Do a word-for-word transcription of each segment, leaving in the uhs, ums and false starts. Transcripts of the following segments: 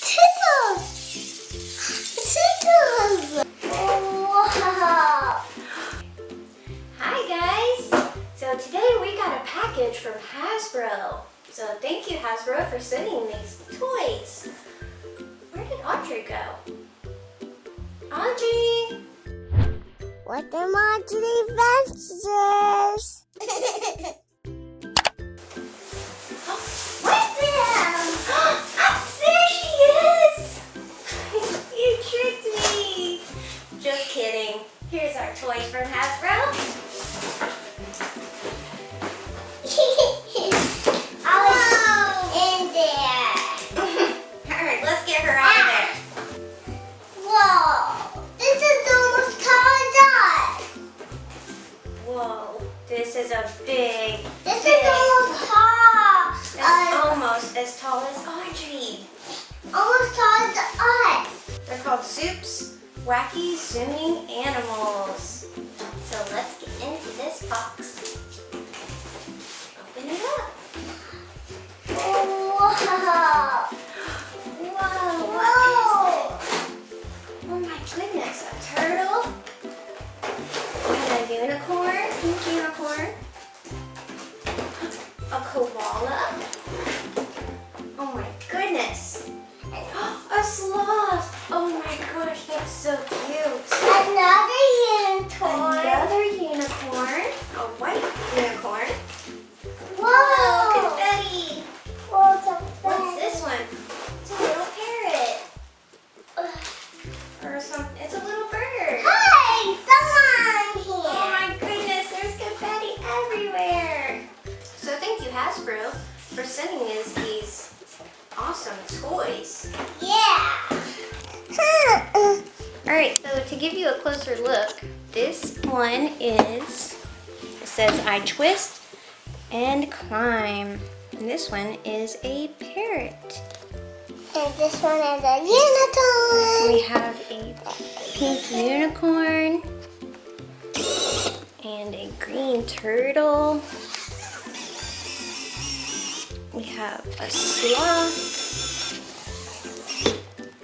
Tickles! Tickles! Wow! Hi guys! So today we got a package from Hasbro. So thank you Hasbro for sending these toys. Where did Audrey go? Audrey! What are Audrey's Adventures? Oh, where's them? Ah, there she is! You tricked me! Just kidding. Here's our toy from Hasbro. Soups, Wacky Zooming Animals. So let's get into this box. Open it up. Whoa! Whoa! Whoa! What is it? Oh my goodness! A turtle and a unicorn, pink unicorn, a koala. Oh my goodness! A sloth. Oh my gosh, that's so cute. Another unicorn. Another unicorn. A white unicorn. Whoa! Whoa, confetti. Whoa, it's a parrot. What's this one? It's a little parrot. Ugh. Or some. It's a little bird. Hi! Someone here. Oh my goodness, there's confetti everywhere. So thank you Hasbro for sending us these awesome toys. Yeah. Alright, so to give you a closer look, this one is, it says I twist and climb. And this one is a parrot. And this one is a unicorn. We have a pink unicorn and a green turtle. We have a sloth.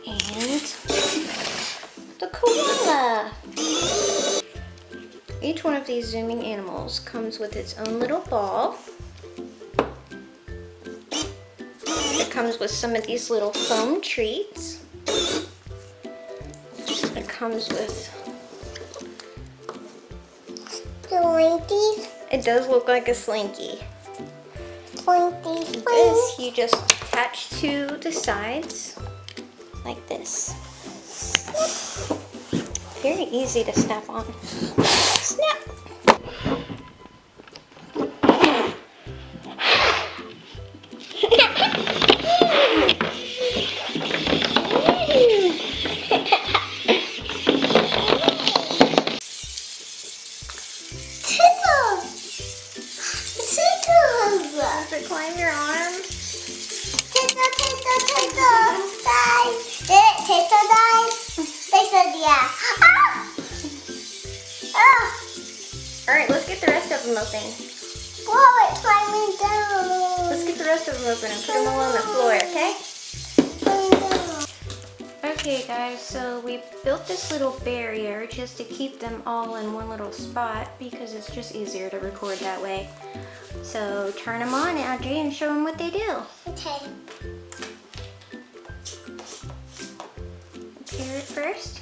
And the koala. Each one of these zooming animals comes with its own little ball. It comes with some of these little foam treats. It comes with slinkies. It does look like a slinky. Slinky. This you just attach to the sides. Like this. Very easy to snap on. Snap! Tickles! Tickles! You have to climb your arm. Tickle, tickle, tickle! Bye! Did it taste so nice? Taste so yeah. Ah! Ah! Alright, let's get the rest of them open. Whoa, it's climbing down. Let's get the rest of them open and put them all on the floor, okay? Okay guys, so we built this little barrier just to keep them all in one little spot because it's just easier to record that way. So turn them on, Audrey, and show them what they do. Okay. Parrot first.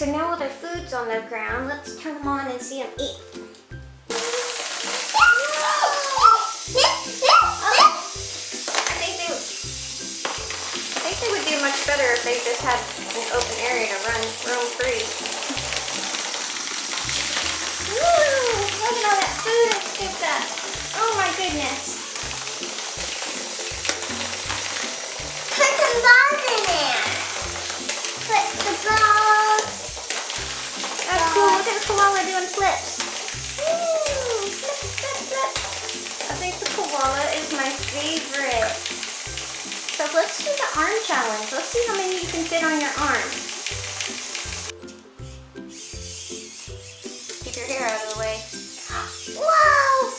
so now all their food's on the ground. Let's turn them on and see them eat. Oh, I think they, I think they would do much better if they just had an open area to run roam free. Woo! Look at all that food I scooped up. Oh my goodness. Put some balls in there. Put the balls. That's cool. Look at the koala doing flips. Ooh, flip, flip, flip. I think the koala is my favorite. So let's do the arm challenge. Let's see how many you can fit on your arm. Keep your hair out of the way. Whoa!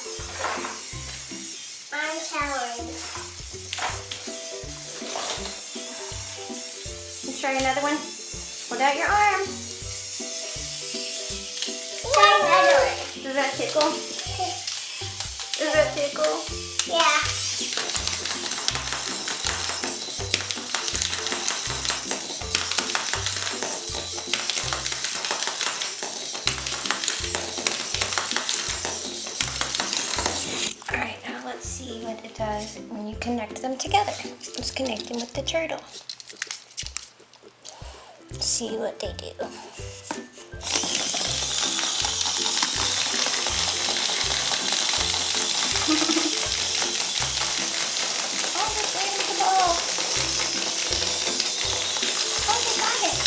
Arm challenge. Try another one. Hold out your arm. Try another one. Does that tickle? Does that tickle? Yeah. Alright, now let's see what it does when you connect them together. Let's connect them with the turtle. See what they do. Oh, they're grabbing the ball. Oh, they got it.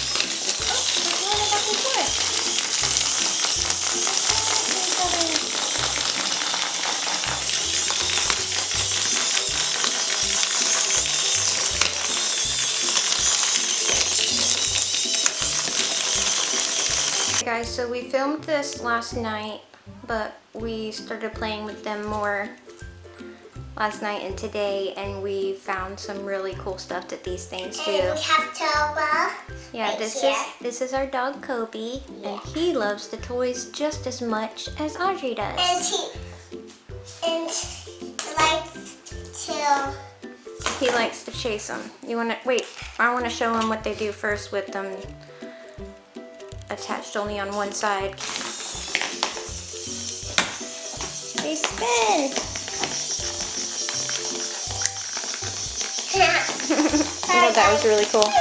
Oh, they're doing it back and forth. Guys, so we filmed this last night, but we started playing with them more last night and today, and we found some really cool stuff that these things do. And we have Toba. Yeah, right this here. is this is our dog Kobe, yeah. And he loves the toys just as much as Audrey does. And he and likes to. He likes to chase them. You wanna wait? I wanna show him what they do first with them. Attached only on one side. They spin! I thought that was really cool.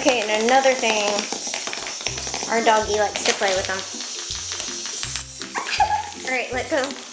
Okay, and another thing, our doggy likes to play with them. Alright, let go.